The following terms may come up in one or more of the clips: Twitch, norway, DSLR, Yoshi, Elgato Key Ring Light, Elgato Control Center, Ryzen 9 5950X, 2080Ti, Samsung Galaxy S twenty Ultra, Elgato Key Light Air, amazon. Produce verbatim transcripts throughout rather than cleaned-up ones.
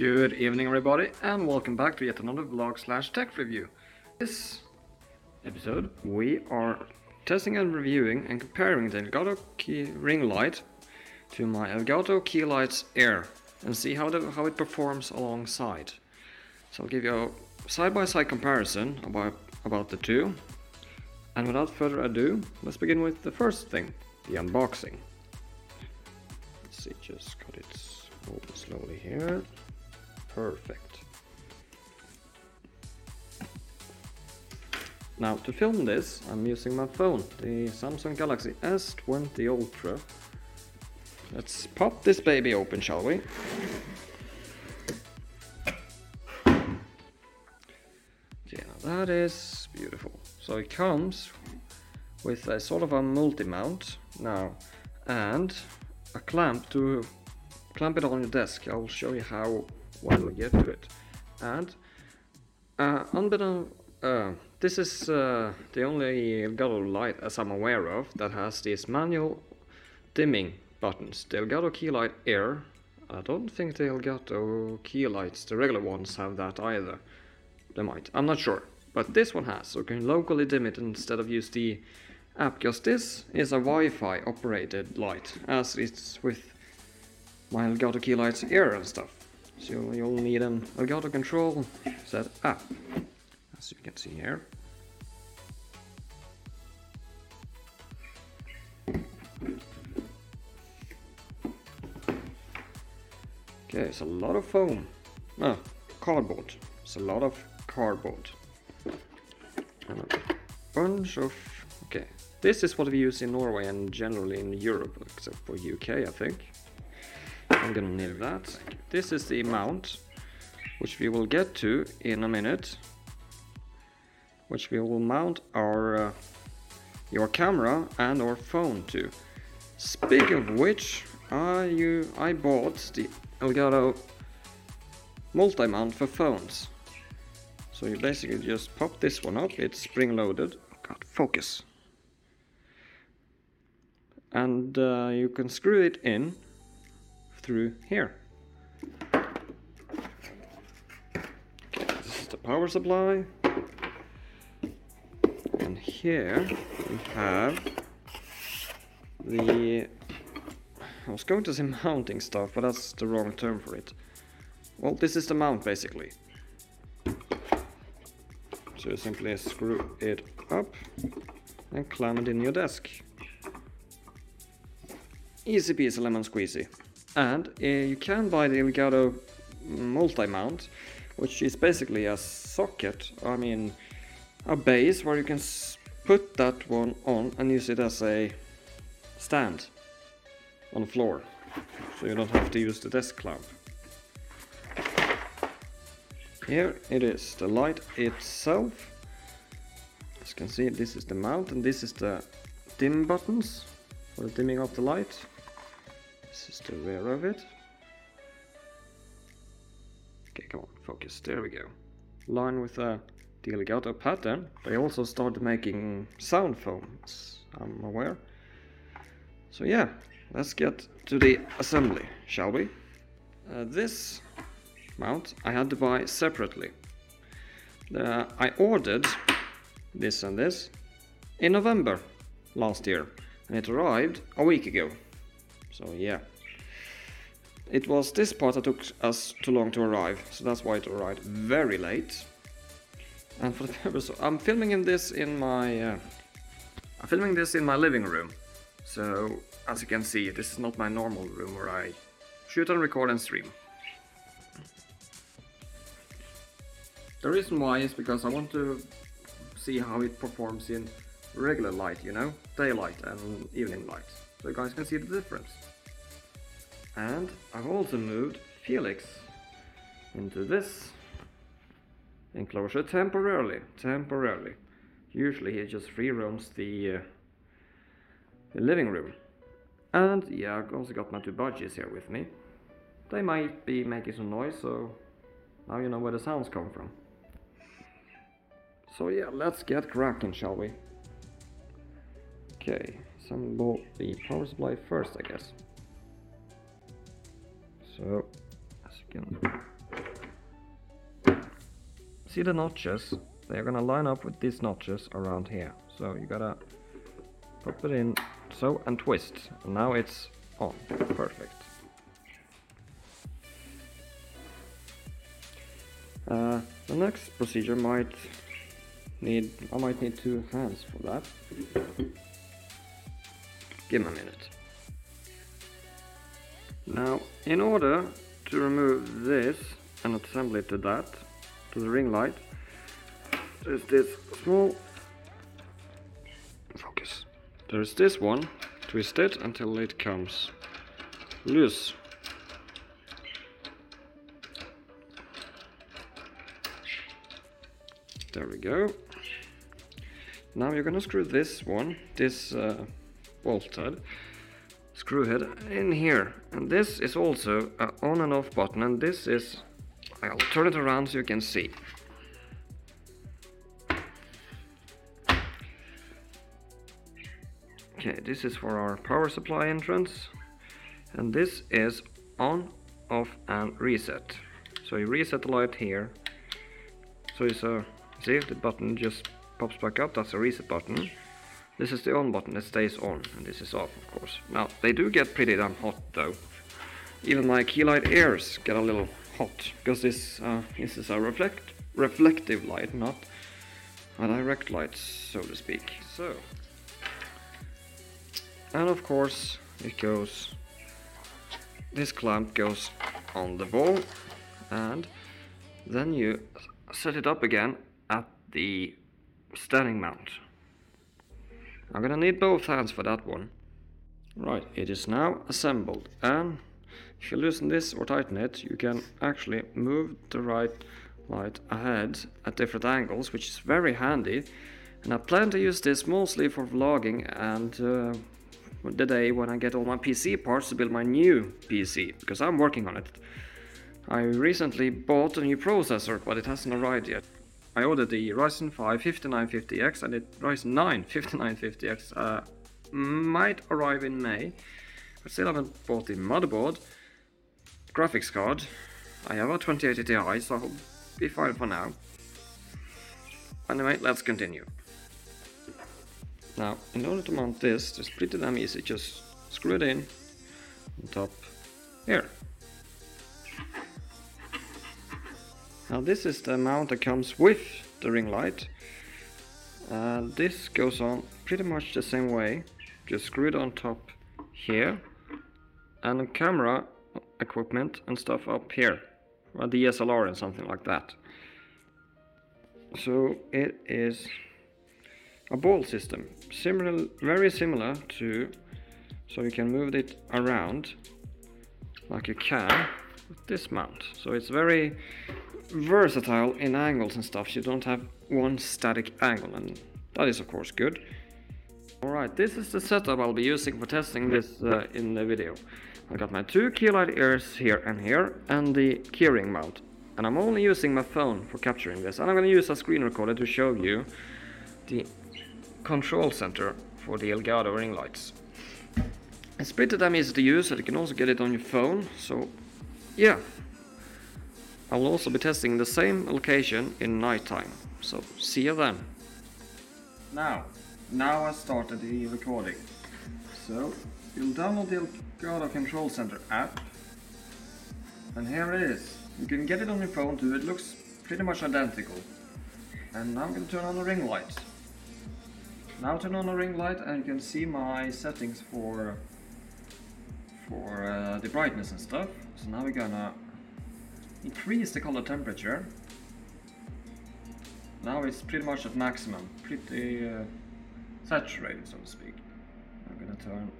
Good evening everybody, and welcome back to yet another vlog slash tech review. This episode we are testing and reviewing and comparing the Elgato Key Ring Light to my Elgato Key Light Air and see how, the, how it performs alongside. So I'll give you a side-by-side comparison about, about the two. And without further ado, let's begin with the first thing, the unboxing. Let's see, just cut it open slowly here. Perfect. Now to film this, I'm using my phone, the Samsung Galaxy S twenty Ultra. Let's pop this baby open, shall we? Okay, now that is beautiful. So it comes with a sort of a multi-mount now, and a clamp to clamp it on your desk. I'll show you how when we get to it. And uh, unbeknown, uh, this is uh, the only Elgato light, as I'm aware of, that has these manual dimming buttons. The Elgato Key Light Air, I don't think the Elgato Key Lights, the regular ones, have that either. They might, I'm not sure, but this one has, so you can locally dim it instead of use the app, because this is a Wi-Fi operated light, as it's with my Elgato Key Light Air and stuff. So you'll, you'll need an Elgato Control Center app, as you can see here. Okay, it's a lot of foam. Ah, cardboard. It's a lot of cardboard. And a bunch of... Okay, this is what we use in Norway and generally in Europe, except for U K, I think. I'm gonna need that. This is the mount, which we will get to in a minute, which we will mount our uh, your camera and our phone to. Speaking of which, I you I bought the Elgato multi-mount for phones. So you basically just pop this one up. It's spring-loaded. God, focus. And uh, you can screw it in through here. Okay, this is the power supply, and here we have the, I was going to say mounting stuff, but that's the wrong term for it. Well, this is the mount basically. So you simply screw it up and clamp it in your desk. Easy peasy lemon squeezy. And uh, you can buy the Elgato multi-mount, which is basically a socket, I mean a base where you can s put that one on and use it as a stand on the floor, so you don't have to use the desk clamp. Here it is, the light itself. As you can see, this is the mount and this is the dim buttons for the dimming of the light. This is the rear of it. Okay, come on, focus. There we go. Line with uh, the Elgato pattern. They also started making sound foams, I'm aware. So yeah, let's get to the assembly, shall we? Uh, this mount I had to buy separately. Uh, I ordered this and this in November last year, and it arrived a week ago. So yeah, it was this part that took us too long to arrive, so that's why it arrived very late. And for the purpose, I'm filming in this in my, uh, I'm filming this in my living room. So as you can see, this is not my normal room where I shoot and record and stream. The reason why is because I want to see how it performs in regular light, you know, daylight and evening light. So you guys can see the difference. And I've also moved Felix into this enclosure temporarily. Temporarily. Usually he just free roams the, uh, the living room. And yeah, I've also got my two budgies here with me. They might be making some noise, so now you know where the sounds come from. So yeah, let's get cracking, shall we? Okay. Assemble the power supply first, I guess. So, as you can see the notches? They're gonna line up with these notches around here. So you gotta pop it in, so, and twist. And now it's on. Perfect. Uh, the next procedure might need, I might need two hands for that. Give me a minute. Now, in order to remove this and assemble it to that, to the ring light, there's this small, focus, there's this one, twist it until it comes loose. There we go. Now you're gonna screw this one, this uh, bolt head, screw head in here. And this is also an on and off button, and this is, I'll turn it around so you can see. Okay, this is for our power supply entrance, and this is on, off and reset. So you reset the light here. So it's a, see, the button just pops back up, that's the reset button. This is the on button, it stays on, and this is off, of course. Now, they do get pretty damn hot, though. Even my Key Light Airs get a little hot, because this, uh, this is a reflect, reflective light, not a direct light, so to speak. So, and of course, it goes, this clamp goes on the ball, and then you set it up again at the standing mount. I'm gonna need both hands for that one. Right, it is now assembled, and if you loosen this or tighten it, you can actually move the right light ahead at different angles, which is very handy, and I plan to use this mostly for vlogging and uh, the day when I get all my P C parts to build my new P C, because I'm working on it. I recently bought a new processor, but it hasn't arrived yet. I ordered the Ryzen five fifty-nine fifty X, and the Ryzen nine fifty-nine fifty X uh, might arrive in May. I still haven't bought the motherboard, graphics card. I have a twenty eighty Ti, so I'll be fine for now. Anyway, let's continue. Now, in order to mount this, it's pretty damn easy. Just screw it in on top here. Now this is the mount that comes with the ring light. Uh, this goes on pretty much the same way. Just screw it on top here, and the camera equipment and stuff up here, a D S L R and something like that. So it is a ball system, similar, very similar to, so you can move it around like you can with this mount. So it's very versatile in angles and stuff, so you don't have one static angle, and that is of course good. Alright, this is the setup I'll be using for testing this uh, in the video. I got my two Key Light Airs here and here, and the keyring mount. And I'm only using my phone for capturing this, and I'm going to use a screen recorder to show you the control center for the Elgato ring lights. It's pretty damn easy to use, and you can also get it on your phone, so yeah. I will also be testing the same location in nighttime, so see you then. Now, now I started the recording. So, you'll download the Elgato Control Center app, and here it is. You can get it on your phone too, it looks pretty much identical. And now I'm going to turn on the ring light. Now turn on the ring light, and you can see my settings for, for uh, the brightness and stuff. So now we're gonna increase the color temperature. Now it's pretty much at maximum, pretty uh, saturated, so to speak. I'm gonna turn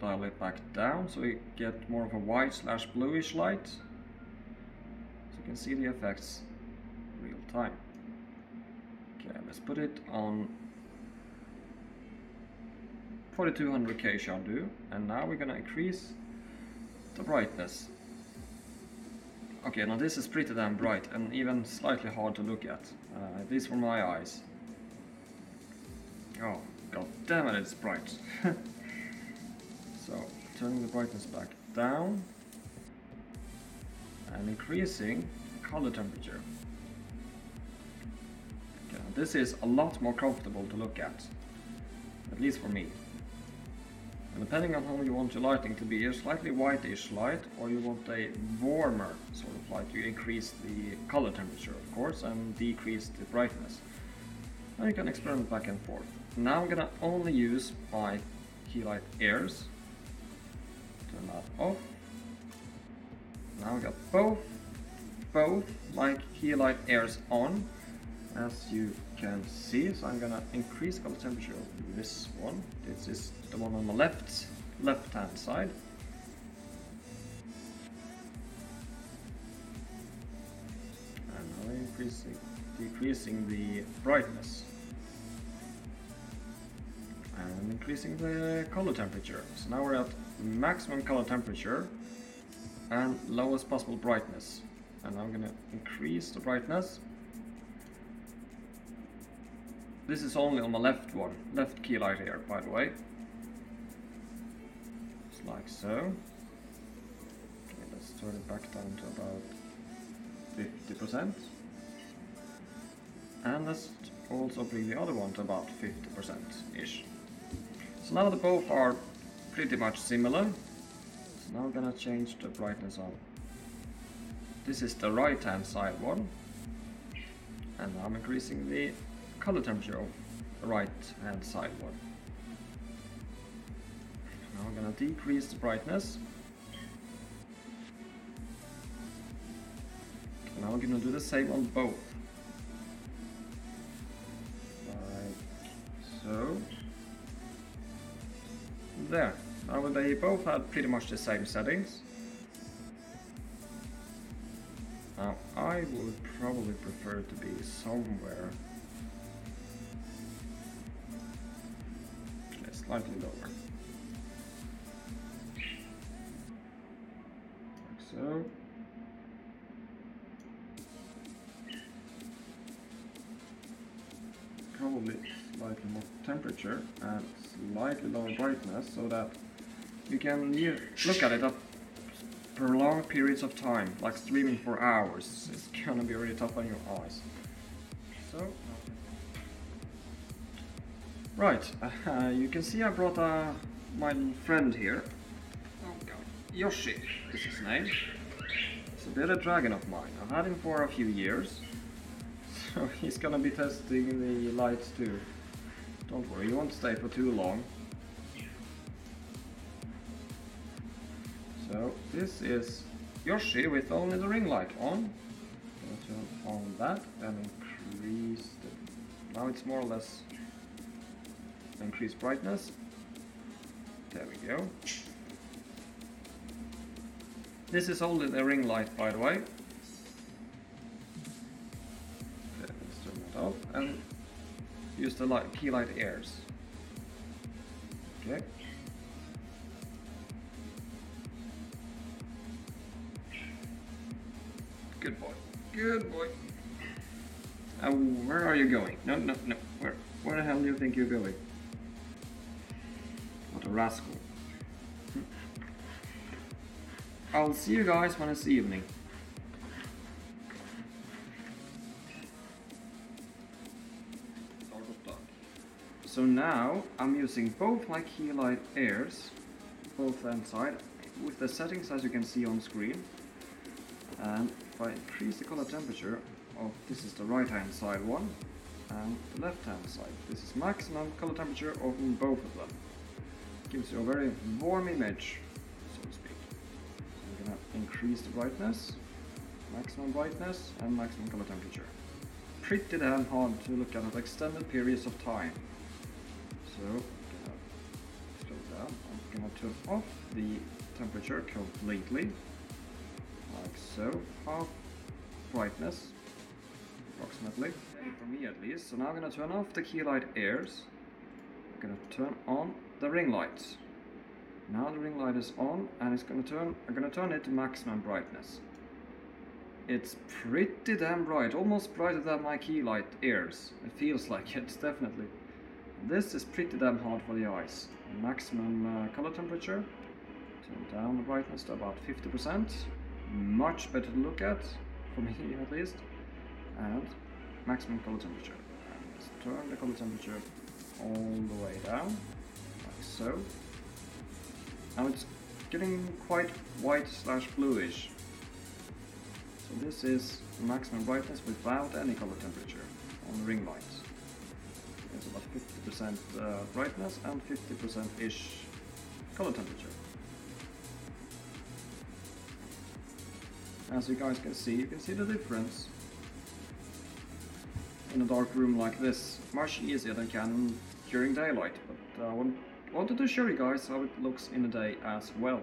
dial it back down so we get more of a white slash bluish light, so you can see the effects real time. Okay, let's put it on forty-two hundred K Shardu, and now we're gonna increase the brightness. Okay, now this is pretty damn bright, and even slightly hard to look at, uh, at least for my eyes. Oh, god damn it, it's bright. So, turning the brightness back down, and increasing color temperature. But this is a lot more comfortable to look at, at least for me. And depending on how you want your lighting to be, a slightly whitish light, or you want a warmer sort of light, you increase the color temperature, of course, and decrease the brightness. And you can experiment back and forth. Now I'm gonna only use my Key Light Airs. Turn that off. Now we got both, both my Key Light Airs on, as you can see. So I'm gonna increase color temperature of this one. This is the one on the left, left hand side. And now increasing, decreasing the brightness. And increasing the color temperature. So now we're at maximum color temperature and lowest possible brightness. And I'm gonna increase the brightness. This is only on the left one, left key light here, by the way. Just like so. Okay, let's turn it back down to about fifty percent. And let's also bring the other one to about fifty percent-ish. So now the both are pretty much similar. So now I'm gonna change the brightness on. This is the right-hand side one. And now I'm increasing the color temperature of the right-hand side one. Now I'm gonna decrease the brightness. And now I'm gonna do the same on both. Like so. There. Now they both had pretty much the same settings. Now I would probably prefer to be somewhere slightly lower. Like so. Probably slightly more temperature and slightly lower brightness so that you can look at it at prolonged periods of time, like streaming for hours. It's gonna be really tough on your eyes. So. Right, uh, you can see I brought uh, my friend here. Oh God. Yoshi is his name. He's a bit of a dragon of mine. I've had him for a few years. So he's gonna be testing the lights too. Don't worry, he won't stay for too long. So this is Yoshi with only the ring light on. Turn on that and increase the... Now it's more or less... Increase brightness. There we go. This is only the ring light, by the way. Okay, let's turn that off and use the light, key light airs. Okay. Good boy. Good boy. Uh, where are you going? No, no, no. Where, where the hell do you think you're going? Rascal. I'll see you guys when it's evening. So now I'm using both my key light airs, both hand side, with the settings as you can see on screen. And if I increase the color temperature of this is the right hand side one and the left hand side. This is maximum color temperature of both of them. Gives you a very warm image, so to speak. So we're gonna increase the brightness, maximum brightness, and maximum color temperature. Pretty damn hard to look at at extended periods of time. So, gonna slow down. I'm gonna turn off the temperature completely, like so. Half brightness, approximately, for me at least. So now I'm gonna turn off the key light airs. I'm gonna turn on the ring lights. Now the ring light is on, and it's gonna turn. I'm gonna turn it to maximum brightness. It's pretty damn bright, almost brighter than my key light airs. It feels like it, definitely. This is pretty damn hard for the eyes. Maximum uh, color temperature. Turn down the brightness to about fifty percent. Much better to look at, for me at least. And maximum color temperature. Let's turn the color temperature all the way down, like so. Now it's getting quite white slash bluish. So this is maximum brightness without any color temperature on the ring lights. It's about fifty percent uh, brightness and fifty percent-ish color temperature. As you guys can see, you can see the difference. In a dark room like this, much easier than can during daylight, but I wanted to show you guys how it looks in the day as well.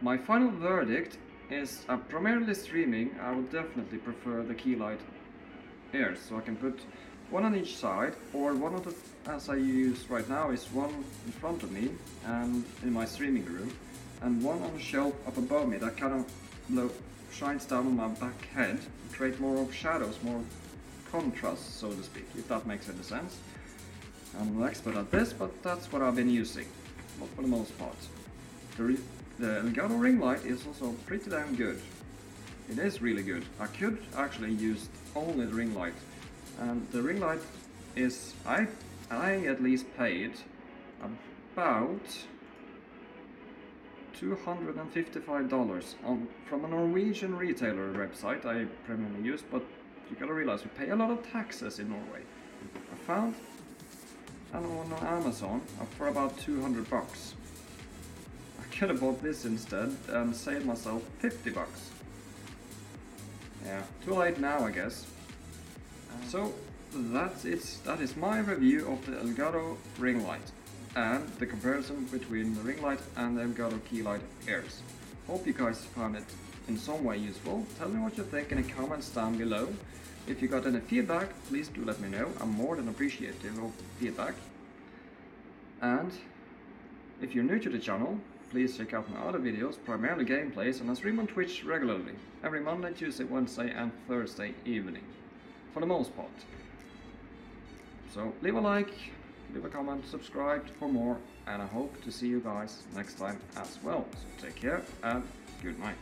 My final verdict is I'm primarily streaming. I would definitely prefer the Key Light Air, so I can put one on each side, or one of the, as I use right now, is one in front of me and in my streaming room, and one on the shelf up above me that kind of low, shines down on my back head, create more of shadows, more contrast, so to speak, if that makes any sense. I'm an expert at this, but that's what I've been using, but for the most part. The, the Elgato ring light is also pretty damn good. It is really good. I could actually use only the ring light, and the ring light is, I, I at least paid about two hundred fifty-five dollars on, from a Norwegian retailer website I primarily use, but you gotta realize we pay a lot of taxes in Norway. I found an one on Amazon for about two hundred bucks. I could have bought this instead and saved myself fifty bucks. Yeah, too late now, I guess. So that's it. That is my review of the Elgato ring light and the comparison between the ring light and the Elgato Key Light Airs. Hope you guys found it in some way useful. Tell me what you think in the comments down below. If you got any feedback, please do let me know. I'm more than appreciative of feedback. And if you're new to the channel, please check out my other videos, primarily gameplays, and I stream on Twitch regularly, every Monday, Tuesday, Wednesday and Thursday evening, for the most part. So leave a like, leave a comment, subscribe for more, and I hope to see you guys next time as well. So take care and good night.